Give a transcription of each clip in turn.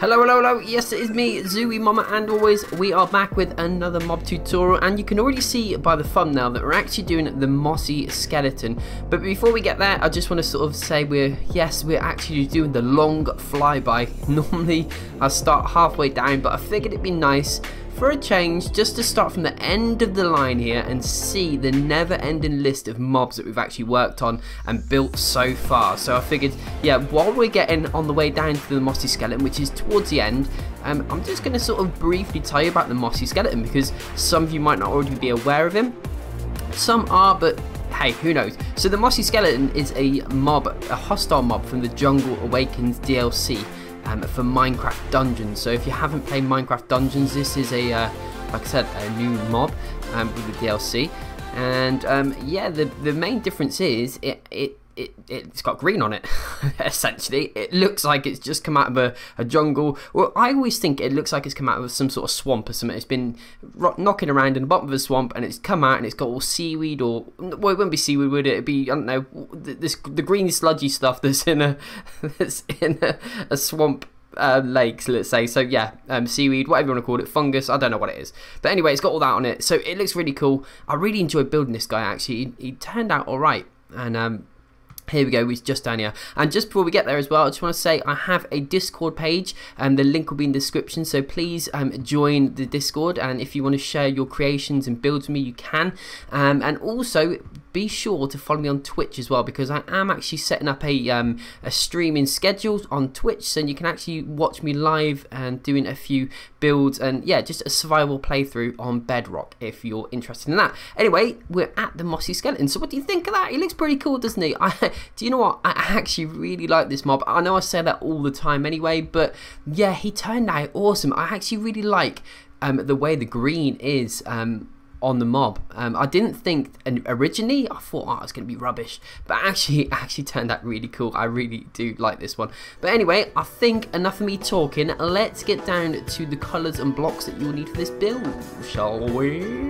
Hello, yes, it is me, Zu-Wii Mama, and always we are back with another mob tutorial, and you can already see by the thumbnail that we're actually doing the Mossy Skeleton. But before we get there, I just want to sort of say we're actually doing the long flyby. Normally I start halfway down, but I figured it'd be nice for a change just to start from the end of the line here and see the never-ending list of mobs that we've actually worked on and built so far. So I figured, yeah, while we're getting on the way down to the Mossy Skeleton, which is towards the end, I'm just going to sort of briefly tell you about the Mossy Skeleton, because some of you might not already be aware of him, some are, but hey, who knows. So the Mossy Skeleton is a mob, a hostile mob from the Jungle Awakens DLC for Minecraft Dungeons. So if you haven't played Minecraft Dungeons, this is a, like I said, a new mob with the DLC, and yeah, the main difference is it's got green on it. Essentially, it looks like it's just come out of a jungle. Well, I always think it looks like it's come out of some sort of swamp or something. It's been knocking around in the bottom of a swamp, and it's come out, and it's got all seaweed, or, well, it wouldn't be seaweed, would it? It'd be, I don't know, the green sludgy stuff that's in a swamp. Lakes, let's say. So yeah, seaweed, whatever you want to call it, fungus, I don't know what it is, but anyway, it's got all that on it, so it looks really cool. I really enjoyed building this guy, actually. He turned out all right, and here we go, we're just down here. And just before we get there as well, I just want to say I have a Discord page, and the link will be in the description, so please join the Discord, and if you want to share your creations and builds with me, you can. And also be sure to follow me on Twitch as well, because I am actually setting up a streaming schedule on Twitch, so you can actually watch me live and doing a few builds, and yeah, just a survival playthrough on Bedrock if you're interested in that. Anyway, we're at the Mossy Skeleton, so what do you think of that? He looks pretty cool, doesn't he? Do you know what? I actually really like this mob. I know I say that all the time anyway, but yeah, he turned out awesome. I actually really like the way the green is on the mob. I didn't think, and originally I thought, oh, it's going to be rubbish, but actually it actually turned out really cool. I really do like this one. But anyway, I think enough of me talking. Let's get down to the colours and blocks that you'll need for this build, shall we?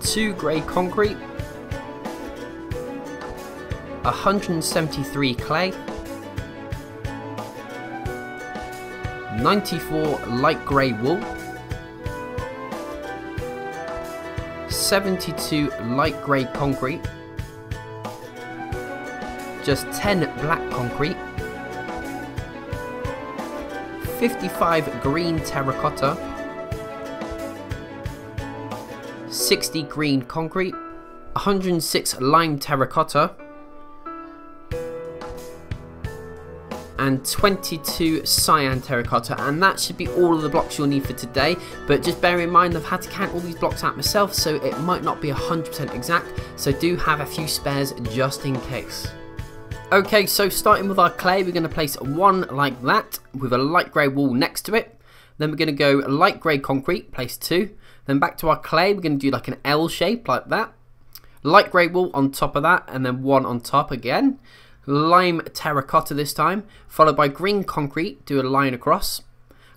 Two grey concrete, 173 clay, 94 light grey wool, 72 light grey concrete, just 10 black concrete, 55 green terracotta, 60 green concrete, 106 lime terracotta, and 22 cyan terracotta, and that should be all of the blocks you'll need for today. But just bear in mind, I've had to count all these blocks out myself, so it might not be 100% exact, so do have a few spares just in case. Okay, so starting with our clay, we're going to place one like that with a light grey wall next to it. Then we're going to go light grey concrete, place two. Then back to our clay, we're going to do like an L shape like that. Light grey wool on top of that, and then one on top again. Lime terracotta this time, followed by green concrete, do a line across.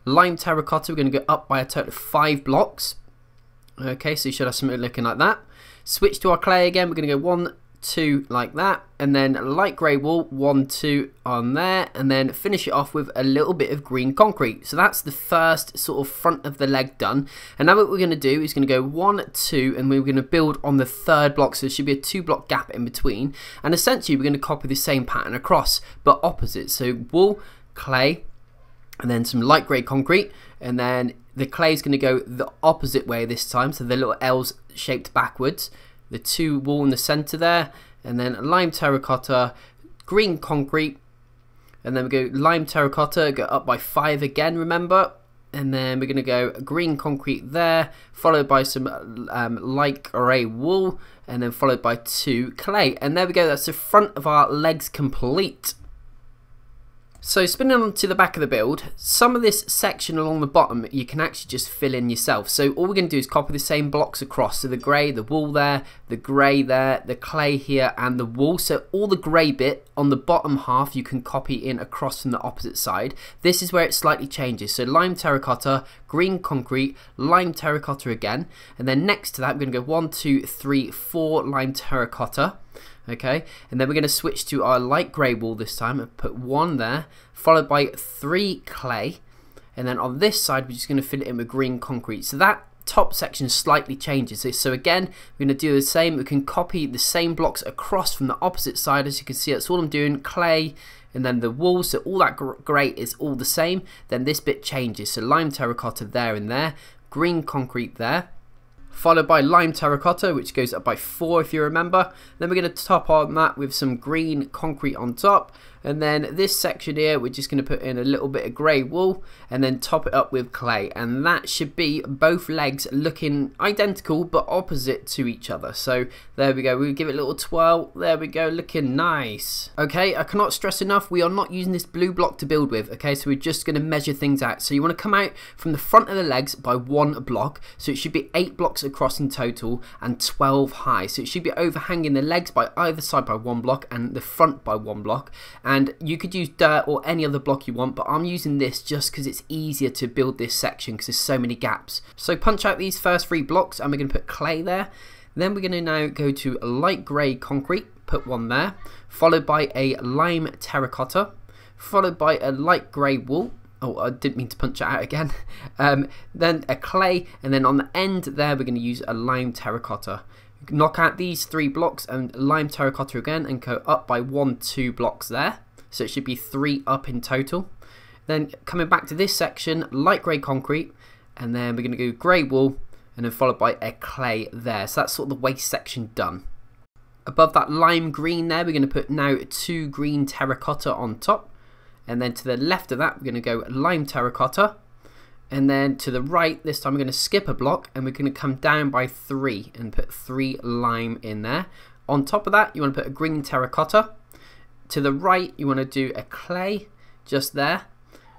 Lime terracotta, we're going to go up by a total of 5 blocks. Okay, so you should have something looking like that. Switch to our clay again, we're going to go 1, 2 like that, and then light grey wool, 1, 2 on there, and then finish it off with a little bit of green concrete. So that's the first sort of front of the leg done, and now what we're going to do is going to go 1, 2, and we're going to build on the third block, so there should be a 2-block gap in between, and essentially we're going to copy the same pattern across, but opposite. So wool, clay, and then some light grey concrete, and then the clay is going to go the opposite way this time, so the little L's shaped backwards, the 2 wool in the center there, and then lime terracotta, green concrete, and then we go lime terracotta, go up by 5 again, remember, and then we're going to go green concrete there, followed by some light grey wool, and then followed by 2 clay, and there we go. That's the front of our legs complete. So spinning on to the back of the build, some of this section along the bottom you can actually just fill in yourself. So all we're going to do is copy the same blocks across. So the grey, the wool there, the grey there, the clay here, and the wool. So all the grey bit on the bottom half you can copy in across from the opposite side. This is where it slightly changes. So lime terracotta, green concrete, lime terracotta again. And then next to that we're going to go 1, 2, 3, 4 lime terracotta. okay? And then we're going to switch to our light grey wall this time and put one there, followed by 3 clay. And then on this side, we're just going to fill it in with green concrete. So that top section slightly changes. So again, we're going to do the same. We can copy the same blocks across from the opposite side. As you can see, that's all I'm doing, clay and then the walls. So all that grey is all the same. Then this bit changes. So lime terracotta there and there, green concrete there, followed by lime terracotta, which goes up by 4 if you remember. Then we're going to top on that with some green concrete on top, and then this section here we're just going to put in a little bit of grey wool and then top it up with clay, and that should be both legs looking identical but opposite to each other. So there we go, we'll give it a little twirl. There we go, looking nice. Okay, I cannot stress enough, we are not using this blue block to build with, okay? So we're just going to measure things out. So you want to come out from the front of the legs by 1 block, so it should be 8 blocks across in total and 12 high. So it should be overhanging the legs by either side by 1 block and the front by 1 block. And you could use dirt or any other block you want, but I'm using this just because it's easier to build this section because there's so many gaps. So punch out these first 3 blocks and we're going to put clay there. Then we're going to now go to light grey concrete, put 1 there, followed by a lime terracotta, followed by a light grey wool. Oh, I didn't mean to punch it out again. Then a clay, and then on the end there we're going to use a lime terracotta. Knock out these 3 blocks and lime terracotta again and go up by 1, 2 blocks there. So it should be 3 up in total. Then coming back to this section, light grey concrete, and then we're going to go grey wool and then followed by a clay there. So that's sort of the waist section done. Above that lime green there, we're going to put now 2 green terracotta on top. And then to the left of that, we're going to go lime terracotta. And then to the right, this time we're going to skip a block and we're going to come down by 3 and put 3 lime in there. On top of that, you want to put a green terracotta. To the right, you want to do a clay just there.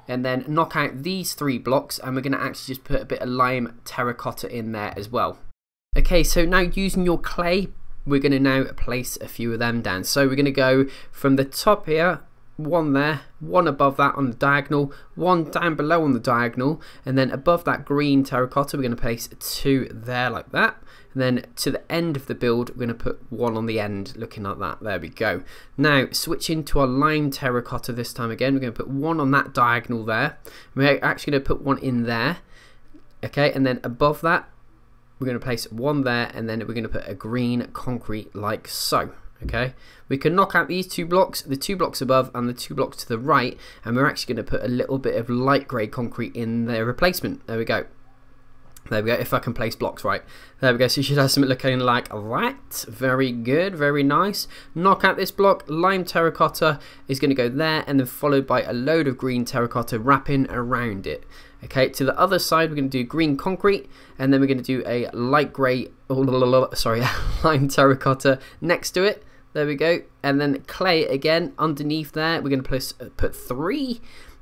And then knock out these 3 blocks and we're going to actually just put a bit of lime terracotta in there as well. Okay, so now using your clay, we're going to now place a few of them down. So we're going to go from the top here, 1 there, 1 above that on the diagonal, 1 down below on the diagonal, and then above that green terracotta we're going to place 2 there like that, and then to the end of the build we're going to put 1 on the end looking like that. There we go. Now switching to our lime terracotta this time again, we're going to put 1 on that diagonal there, we're actually going to put 1 in there, okay, and then above that we're going to place 1 there, and then we're going to put a green concrete like so. Okay, we can knock out these 2 blocks, the 2 blocks above and the 2 blocks to the right, and we're actually going to put a little bit of light grey concrete in their replacement. There we go. There we go, if I can place blocks right. There we go, so you should have something looking like that. Very good, very nice. Knock out this block, lime terracotta is going to go there, and then followed by a load of green terracotta wrapping around it. Okay, to the other side we're going to do green concrete, and then we're going to do a light grey, lime terracotta next to it. There we go, and then clay again underneath there. We're going to put 3,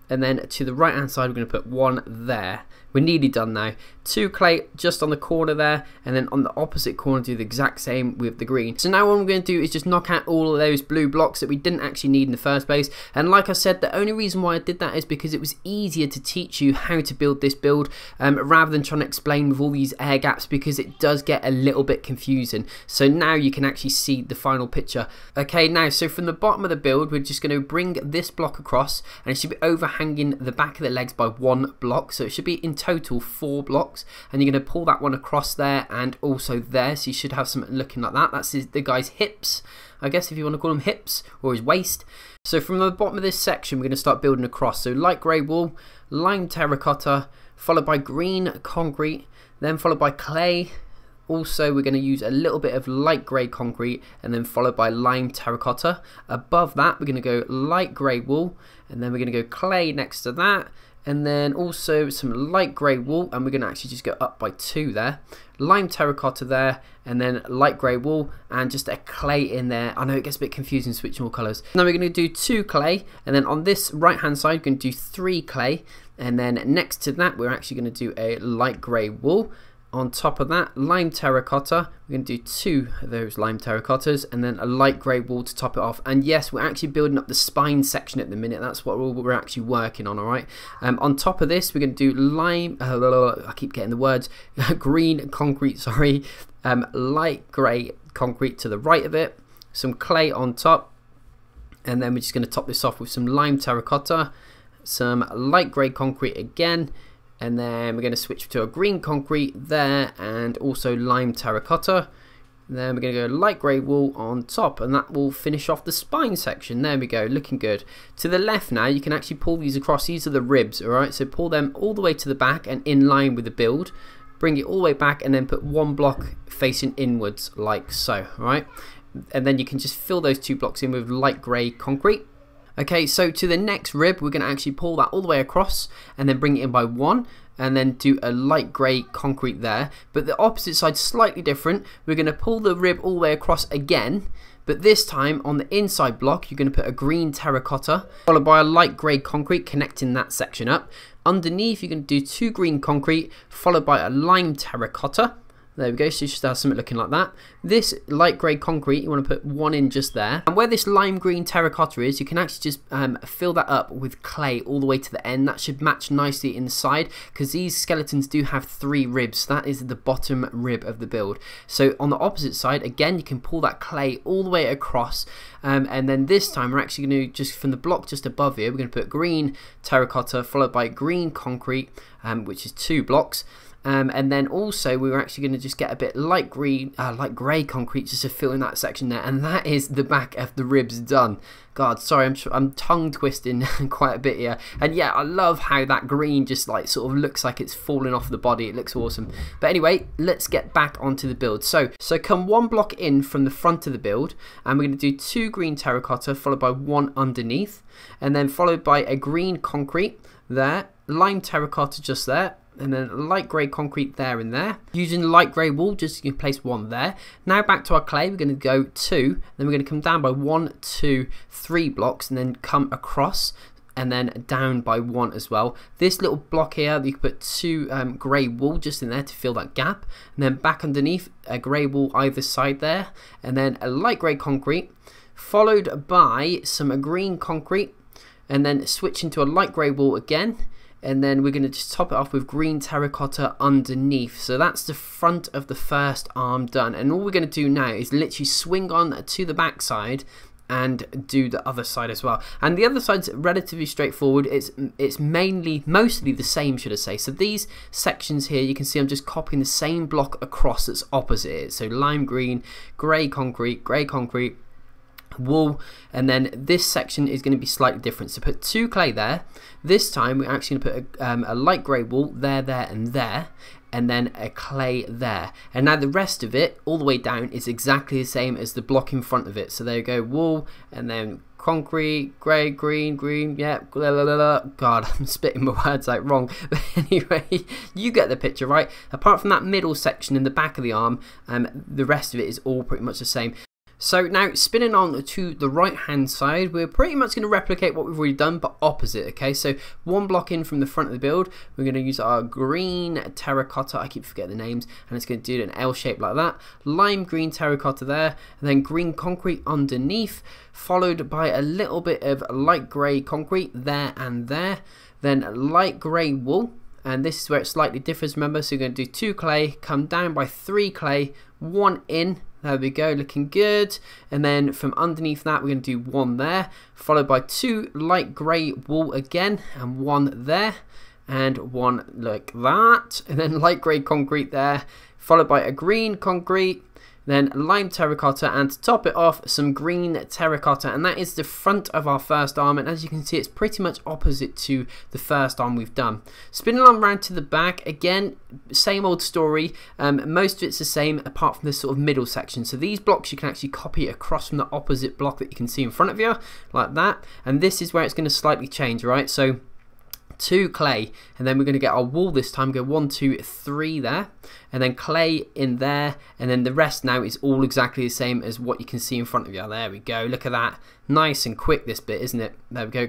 and then to the right hand side we're going to put 1 there. We're nearly done now. 2 clay just on the corner there, and then on the opposite corner do the exact same with the green. So now what I'm going to do is just knock out all of those blue blocks that we didn't actually need in the first place. And like I said, the only reason why I did that is because it was easier to teach you how to build this build rather than trying to explain with all these air gaps, because it does get a little bit confusing. So now you can actually see the final picture. Okay, now so from the bottom of the build we're just going to bring this block across, and it should be overhanging the back of the legs by 1 block, so it should be in total 4 blocks, and you're going to pull that one across there and also there, so you should have something looking like that. That's the guy's hips, I guess, if you want to call him hips, or his waist. So from the bottom of this section we're going to start building across. So light grey wool, lime terracotta, followed by green concrete, then followed by clay. Also we're going to use a little bit of light grey concrete, and then followed by lime terracotta. Above that we're going to go light grey wool, and then we're going to go clay next to that, and then also some light grey wool, and we're going to actually just go up by 2 there, lime terracotta there, and then light grey wool, and just a clay in there. I know it gets a bit confusing switching all colours. Now we're going to do 2 clay, and then on this right hand side we're going to do 3 clay, and then next to that we're actually going to do a light grey wool. On top of that, lime terracotta, we're going to do 2 of those lime terracottas, and then a light grey wall to top it off. And yes, we're actually building up the spine section at the minute. That's what we're actually working on, all right? On top of this, we're going to do green concrete, light grey concrete to the right of it, some clay on top, and then we're just going to top this off with some lime terracotta, some light grey concrete again, and then we're going to switch to a green concrete there and also lime terracotta. Then we're going to go light grey wool on top, and that will finish off the spine section. There we go, looking good. To the left now, you can actually pull these across. These are the ribs, all right? So pull them all the way to the back and in line with the build. Bring it all the way back and then put one block facing inwards like so, all right? And then you can just fill those two blocks in with light grey concrete. Okay, so to the next rib, we're going to actually pull that all the way across and then bring it in by one, and then do a light grey concrete there. But the opposite side slightly different. We're going to pull the rib all the way across again, but this time on the inside block you're going to put a green terracotta followed by a light grey concrete connecting that section up. Underneath you're going to do two green concrete followed by a lime terracotta. There we go, so you should have something looking like that. This light grey concrete, you want to put one in just there. And where this lime green terracotta is, you can actually just fill that up with clay all the way to the end. That should match nicely inside, because these skeletons do have three ribs. That is the bottom rib of the build. So on the opposite side, again, you can pull that clay all the way across. And then this time, we're actually going to, just from the block just above here, we're going to put green terracotta followed by green concrete, which is two blocks. And then also we were actually going to just get a bit light grey concrete just to fill in that section there, and that is the back of the ribs done. God, sorry, I'm tongue twisting quite a bit here. And yeah, I love how that green just like sort of looks like it's falling off the body. It looks awesome. But anyway, let's get back onto the build. So come one block in from the front of the build, and we're going to do two green terracotta followed by one underneath, and then followed by a green concrete there, lime terracotta just there, and then light grey concrete there and there. Using light grey wool, just you can place one there. Now back to our clay, we're going to go two, then we're going to come down by 1, 2, 3 blocks, and then come across, and then down by one as well. This little block here, you can put two grey wool just in there to fill that gap, and then back underneath, a grey wool either side there, and then a light grey concrete, followed by some green concrete, and then switch into a light grey wool again, and then we're going to just top it off with green terracotta underneath. So that's the front of the first arm done, and all we're going to do now is literally swing on to the back side and do the other side as well. And the other side's relatively straightforward. It's mostly the same, should I say. So these sections here, you can see I'm just copying the same block across that's opposite it. So lime green, grey concrete, wool, and then this section is going to be slightly different. So put two clay there. This time we're actually going to put a light grey wool there, there, and then a clay there. And now the rest of it all the way down is exactly the same as the block in front of it. So there you go, wool, and then concrete, grey, green, yeah, blah, blah, blah. God, I'm spitting my words out wrong, but anyway, you get the picture, right? Apart from that middle section in the back of the arm, the rest of it is all pretty much the same. So now spinning on to the right hand side, we're pretty much going to replicate what we've already done, but opposite. Okay, so one block in from the front of the build, we're going to use our green terracotta, I keep forgetting the names, and it's going to do an L shape like that, lime green terracotta there, and then green concrete underneath, followed by a little bit of light grey concrete there and there, then light grey wool. And this is where it slightly differs, remember, so you're going to do two clay, come down by three clay, one in. There we go, looking good. And then from underneath that, we're going to do one there, followed by two light grey wool again, and one there, and one like that. And then light grey concrete there, followed by a green concrete, then lime terracotta, and to top it off, some green terracotta. And that is the front of our first arm, and as you can see, it's pretty much opposite to the first arm we've done. Spinning on round to the back, again, same old story. Most of it's the same, apart from this sort of middle section. So these blocks you can actually copy across from the opposite block that you can see in front of you, like that. And this is where it's going to slightly change, right? So two clay, and then we're going to get our wool this time, go 1, 2, 3 there, and then clay in there, and then the rest now is all exactly the same as what you can see in front of you. There we go, look at that, nice and quick this bit, isn't it? There we go,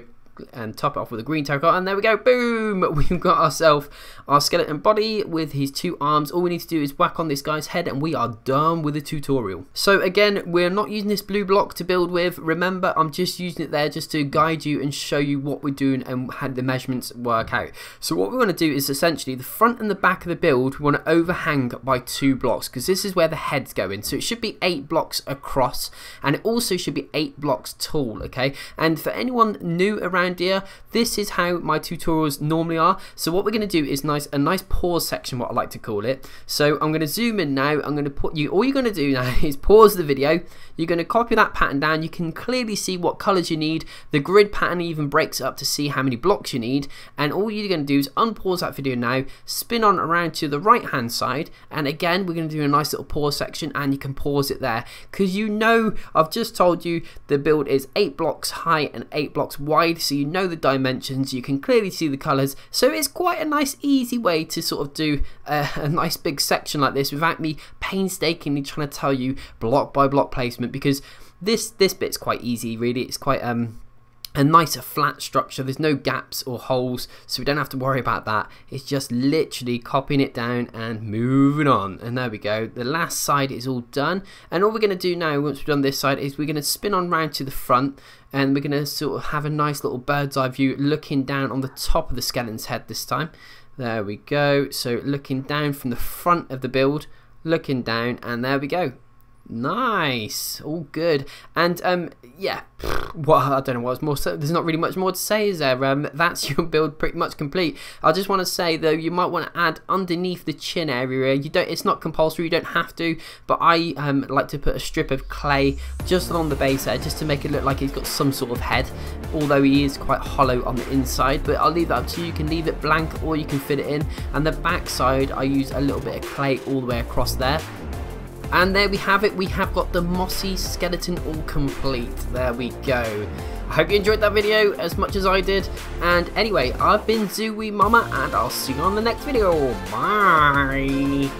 and top it off with a green terracotta, and there we go, boom! We've got ourselves our skeleton body with his two arms. All we need to do is whack on this guy's head and we are done with the tutorial. So again, we're not using this blue block to build with. Remember, I'm just using it there just to guide you and show you what we're doing and how the measurements work out. So what we want to do is essentially the front and the back of the build we want to overhang by 2 blocks, because this is where the head's going. So it should be 8 blocks across, and it also should be 8 blocks tall, okay? And for anyone new around here, this is how my tutorials normally are. So what we're going to do is a nice pause section, what I like to call it. So I'm going to zoom in now. I'm going to put you, all you're going to do now is pause the video. You're going to copy that pattern down. You can clearly see what colors you need. The grid pattern even breaks up to see how many blocks you need. And all you're going to do is unpause that video now, spin on around to the right hand side, and again we're going to do a nice little pause section, and you can pause it there, because you know I've just told you the build is 8 blocks high and 8 blocks wide, so you know the dimensions, you can clearly see the colors. So it's quite a nice easy way to sort of do a nice big section like this without me painstakingly trying to tell you block by block placement, because this bit's quite easy really. It's quite a nicer flat structure. There's no gaps or holes, so we don't have to worry about that. It's just literally copying it down and moving on, and there we go. The last side is all done, and all we're going to do now once we've done this side is we're going to spin on round to the front, and we're going to sort of have a nice little bird's eye view looking down on the top of the skeleton's head this time. There we go. So looking down from the front of the build, looking down, and there we go. Nice, all good. And yeah, well, I don't know what's more, so there's not really much more to say, is there? That's your build pretty much complete. I just want to say though, you might want to add underneath the chin area, you don't, it's not compulsory, you don't have to, but I like to put a strip of clay just along the base there just to make it look like he's got some sort of head, although he is quite hollow on the inside, but I'll leave that up to you. You can leave it blank or you can fit it in. And the back side, I use a little bit of clay all the way across there. And there we have it, we have got the Mossy Skeleton all complete. There we go. I hope you enjoyed that video as much as I did. And anyway, I've been Zu-Wii Mama, and I'll see you on the next video. Bye.